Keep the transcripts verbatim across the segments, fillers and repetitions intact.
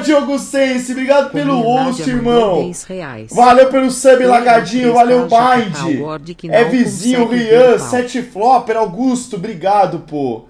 Diogo Sense, obrigado pelo host, irmão. Valeu pelo sub, Lagadinho, valeu, Bind. É vizinho, Rian, Sete Flopper, Augusto, obrigado, pô.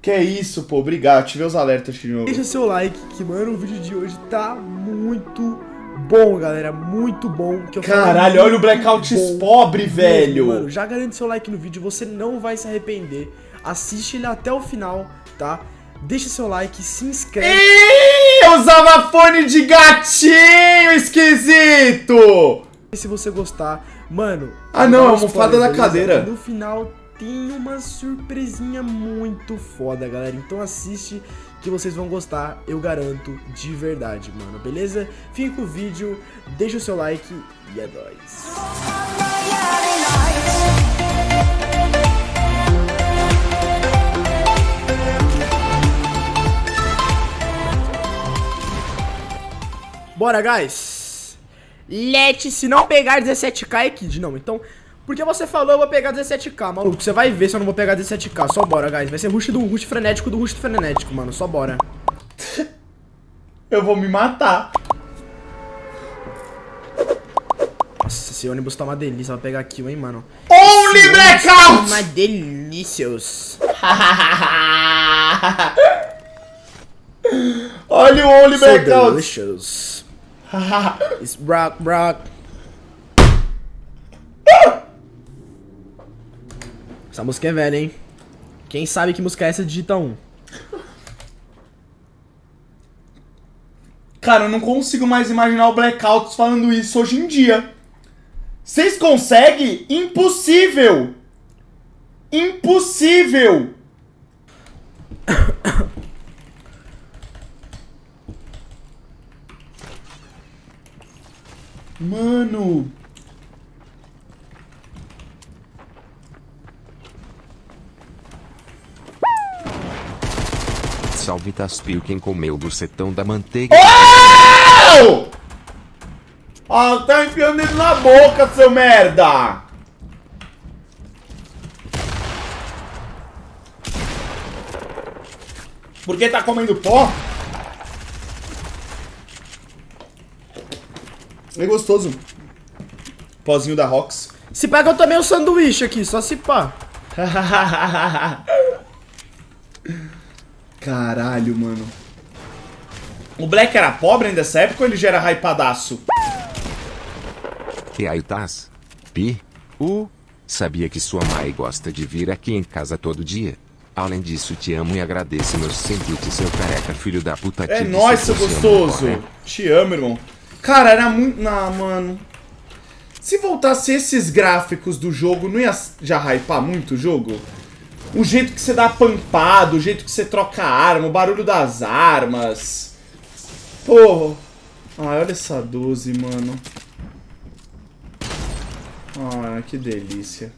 Que é isso, pô, obrigado. Tive os alertas de novo. Deixa seu like, que, mano, o vídeo de hoje tá muito bom, galera. Muito bom. Que eu Caralho, olha o Blackoutz pobre, velho. Mano, já garante seu like no vídeo, você não vai se arrepender. Assiste ele até o final, tá? Deixa seu like, se inscreve. Ih, eu usava fone de gatinho, esquisito! E se você gostar, mano... Ah não, é uma almofada da cadeira. No final tem uma surpresinha muito foda, galera. Então assiste que vocês vão gostar, eu garanto, de verdade, mano. Beleza? Fica com o vídeo, deixa o seu like e é nóis. Bora, guys! Let, se não pegar dezessete K é kid, não. Então, porque você falou eu vou pegar dezessete K, maluco. Você vai ver se eu não vou pegar dezessete K. Só bora, guys. Vai ser rush do rush frenético do rush frenético, mano. Só bora. Eu vou me matar. Nossa, esse ônibus tá uma delícia. Vou pegar aqui, hein, mano. Only Blackout! Uma delícia. Olha o Only Blackout! It's Brock, Brock. Essa música é velha, hein? Quem sabe que música é essa, digita um. Cara, eu não consigo mais imaginar o Blackoutz falando isso hoje em dia. Vocês conseguem? Impossível! Impossível! Mano. Salve, Taspio, quem comeu o bucetão da manteiga. Oh! Ah, tá enfiando ele na boca, seu merda. Por que tá comendo pó? É gostoso. Pozinho da Rox. Se pá que eu tomei um sanduíche aqui, só se pá. Caralho, mano. O Black era pobre ainda nessa época ou ele já era hypadaço? E aí, Taz? Pi? U? Sabia que sua mãe gosta de vir aqui em casa todo dia? Além disso, te amo e agradeço meus sanduíches, seu careca, filho da puta. É nóis, seu gostoso. Amo, te amo, irmão. Cara, era muito... Não, mano. Se voltasse esses gráficos do jogo, não ia já hypar muito o jogo? O jeito que você dá pampado, o jeito que você troca a arma, o barulho das armas. Porra. Ai, olha essa doze, mano. Ai, que delícia.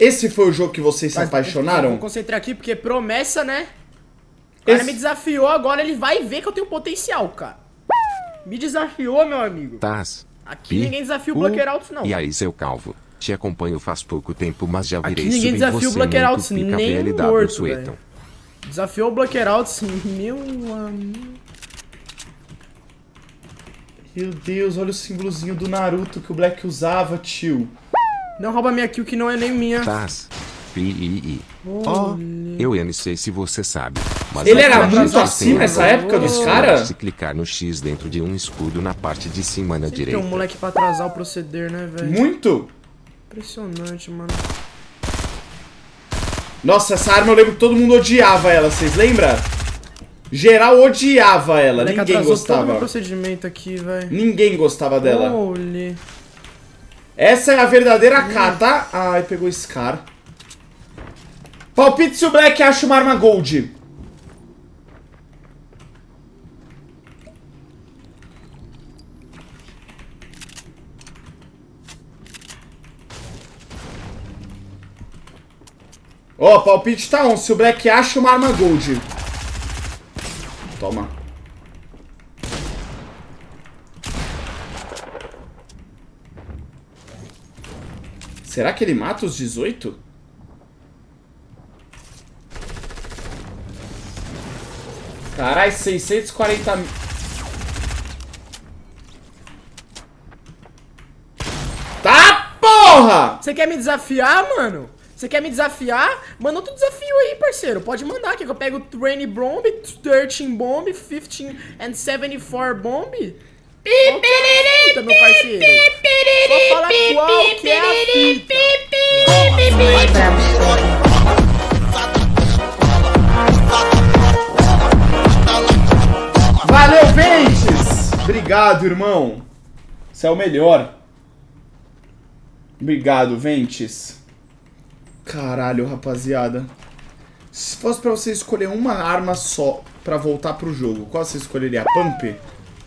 Esse foi o jogo que vocês se apaixonaram? Vou concentrar aqui porque promessa, né? O cara Esse... me desafiou agora, ele vai ver que eu tenho potencial, cara. Me desafiou, meu amigo. Taz, aqui pi, ninguém desafia o Blackoutz, não. E aí, seu calvo? Te acompanho faz pouco tempo, mas já virei. Aqui ninguém desafia o Blackoutz, nem morto, velho. Desafiou o Blackoutz, meu amigo. Meu Deus, olha o símbolozinho do Naruto que o Black usava, tio. Não rouba minha kill que não é nem minha. Taz, pi, i, i. Oh, eu não sei se você sabe. Mas ele era muito assim nessa época dos caras? Se clicar no X dentro de um escudo na parte de cima na direita. Tem um moleque pra atrasar o proceder, né, velho? Muito! Impressionante, mano. Nossa, essa arma eu lembro que todo mundo odiava ela, vocês lembram? Geral odiava ela, ninguém gostava. Todo o procedimento aqui, velho. Ninguém gostava dela. Olhe. Essa é a verdadeira K, tá? Ai, pegou Scar. Palpite se o Black acha uma arma Gold. Ó, oh, palpite tá on. Se o Black acha uma arma Gold. Toma. Será que ele mata os dezoito? Caralho, seiscentos e quarenta mil. Tá, porra! Você quer me desafiar, mano? Você quer me desafiar? Manda outro desafio aí, parceiro. Pode mandar, que eu pego vinte bomb, treze bomb, quinze and setenta e quatro bomb. Qual que é a fita, meu parceiro? Só fala qual que é a fita. Valeu, Ventes! Obrigado, irmão. Você é o melhor. Obrigado, Ventes. Caralho, rapaziada. Se fosse pra você escolher uma arma só pra voltar pro jogo, qual você escolheria? Pump?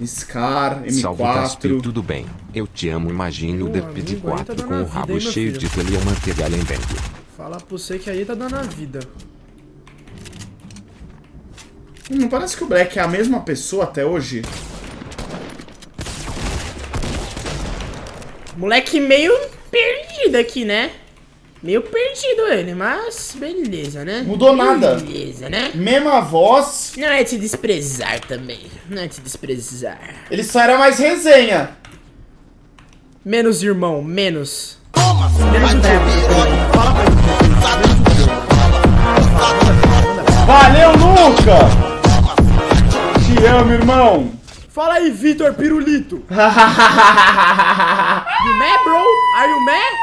Scar, M quatro. Salve, Taspio, tudo bem? Eu te amo, imagino o D P D quatro tá com o rabo vida, cheio de pele e manteigalha em dentro. Fala pra você que aí tá dando a vida. Não hum, parece que o Black é a mesma pessoa até hoje? Moleque meio perdido aqui, né? Meio perdido ele, mas beleza, né? Mudou nada. Beleza, né? Mesma voz. Não é te desprezar também. Não é te desprezar. Ele só era mais resenha. Menos irmão, menos. Toma, menos bravo. Valeu, Luca! Te amo, irmão. Fala aí, Vitor Pirulito. You mad, bro? Are you mad?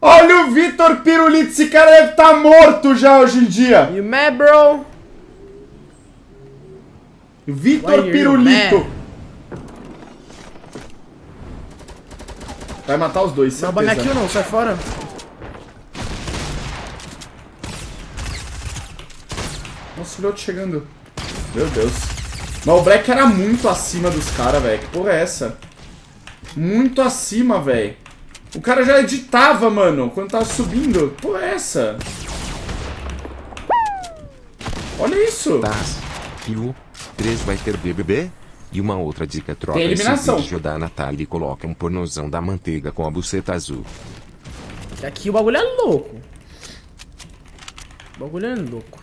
Olha o Vitor Pirulito, esse cara deve estar tá morto já hoje em dia. You mad, bro? Vitor Pirulito. Vai matar os dois, certeza. Não, banha aqui ou não, sai fora. Nossa, o Will chegando. Meu Deus. Mas o Black era muito acima dos caras, velho. Que porra é essa? Muito acima, velho. O cara já editava, mano, quando tava subindo. Pô, essa. Olha isso. Taspio, três vai ter B B B. E uma outra dica, troca eliminação. Esse vídeo da Natália e coloca um pornozão da manteiga com a buceta azul. Aqui o bagulho é louco. O bagulho é louco.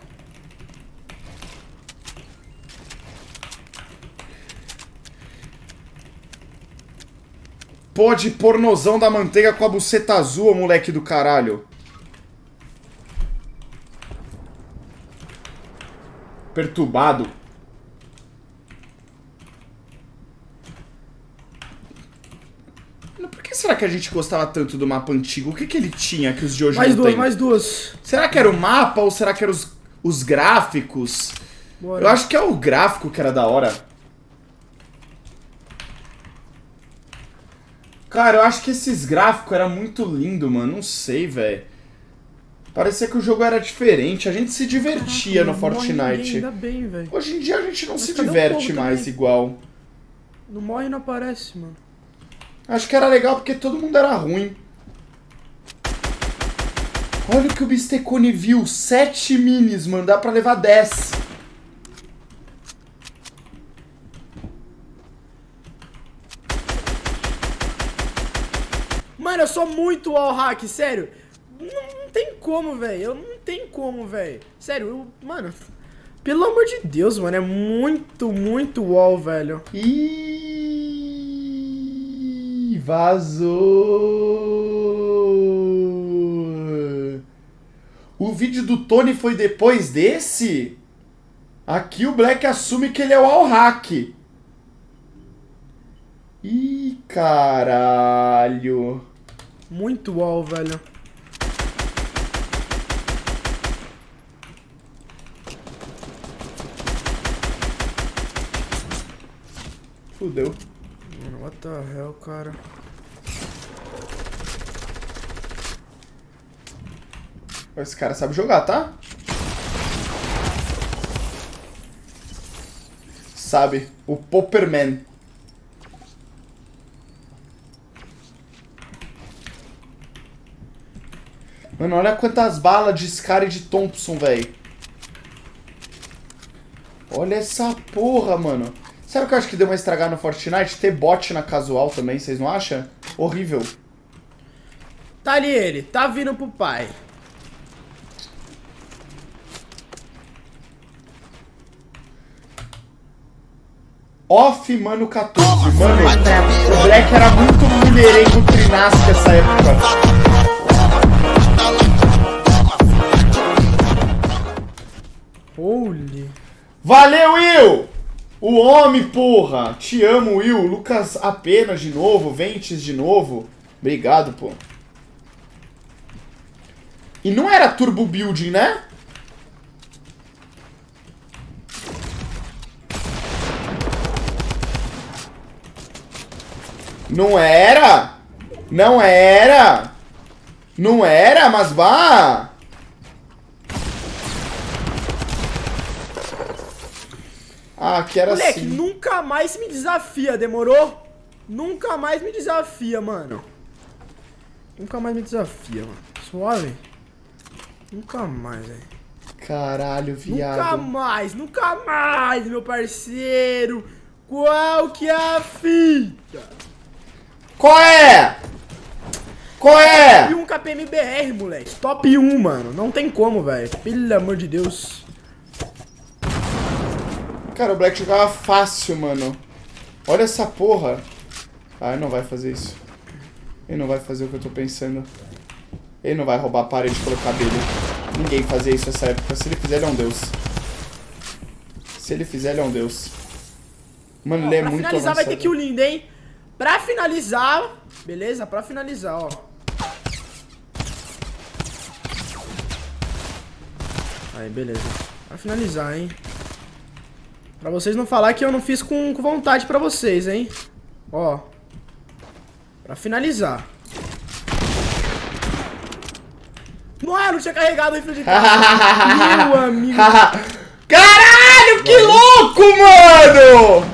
Pode pornozão da manteiga com a buceta azul, moleque do caralho. Perturbado. Por que será que a gente gostava tanto do mapa antigo? O que que ele tinha que os de hoje não tem? Mais duas, mais duas. Será que era o mapa ou será que eram os, os gráficos? Bora. Eu acho que é o gráfico que era da hora. Cara, eu acho que esses gráficos eram muito lindos, mano. Não sei, velho. Parecia que o jogo era diferente. A gente se divertia. Caraca, no Fortnite. Ainda bem, velho. Hoje em dia a gente não mas se diverte um mais também. Igual. Não morre e não aparece, mano. Acho que era legal porque todo mundo era ruim. Olha o que o Bistecone viu. Sete minis, mano. Dá pra levar dez. Mano, eu sou muito all hack, sério. Não, não tem como, velho. Eu não tem como, velho. Sério, eu, mano. Pelo amor de Deus, mano. É muito, muito wall, velho. Ih, vazou. O vídeo do Tony foi depois desse? Aqui o Black assume que ele é o all hack. Ih, caralho. Muito wall, velho. Fudeu. Mano, what the hell, cara. Esse cara sabe jogar, tá? Sabe. O Popperman. Mano, olha quantas balas de Scar e de Thompson, velho. Olha essa porra, mano. Sabe o que eu acho que deu uma estragada no Fortnite? Ter bot na casual também, vocês não acham? Horrível. Tá ali ele, tá vindo pro pai. Off, mano, quatorze. Mano, o Black era muito mulherengo trinasco essa época. Holy. Valeu, Will! O homem, porra! Te amo, Will. Lucas apenas de novo. Ventes de novo. Obrigado, pô. E não era turbo building, né? Não era? Não era? Não era, mas vá! Ah, que era moleque, assim. Moleque, nunca mais me desafia, demorou? Nunca mais me desafia, mano. Nunca mais me desafia, mano. Suave? Nunca mais, velho. Caralho, viado. Nunca mais, nunca mais, meu parceiro. Qual que é a fita? Qual é? Qual é? Top um K P M B R, moleque. Top um, mano. Não tem como, velho. Pelo amor de Deus. Cara, o Black jogava fácil, mano. Olha essa porra. Ah, ele não vai fazer isso. Ele não vai fazer o que eu tô pensando. Ele não vai roubar a parede pelo cabelo. Ninguém fazia isso nessa época. Se ele fizer, ele é um deus. Se ele fizer, ele é um deus. Mano, ele é muito avançado. Pra finalizar, vai ter kill lindo, hein? Pra finalizar, beleza? Pra finalizar, ó. Aí, beleza. Pra finalizar, hein? Pra vocês não falar que eu não fiz com, com vontade pra vocês, hein? Ó. Pra finalizar. Nossa, eu não tinha carregado o rifle de carro. Meu amigo. Caralho, que louco, mano!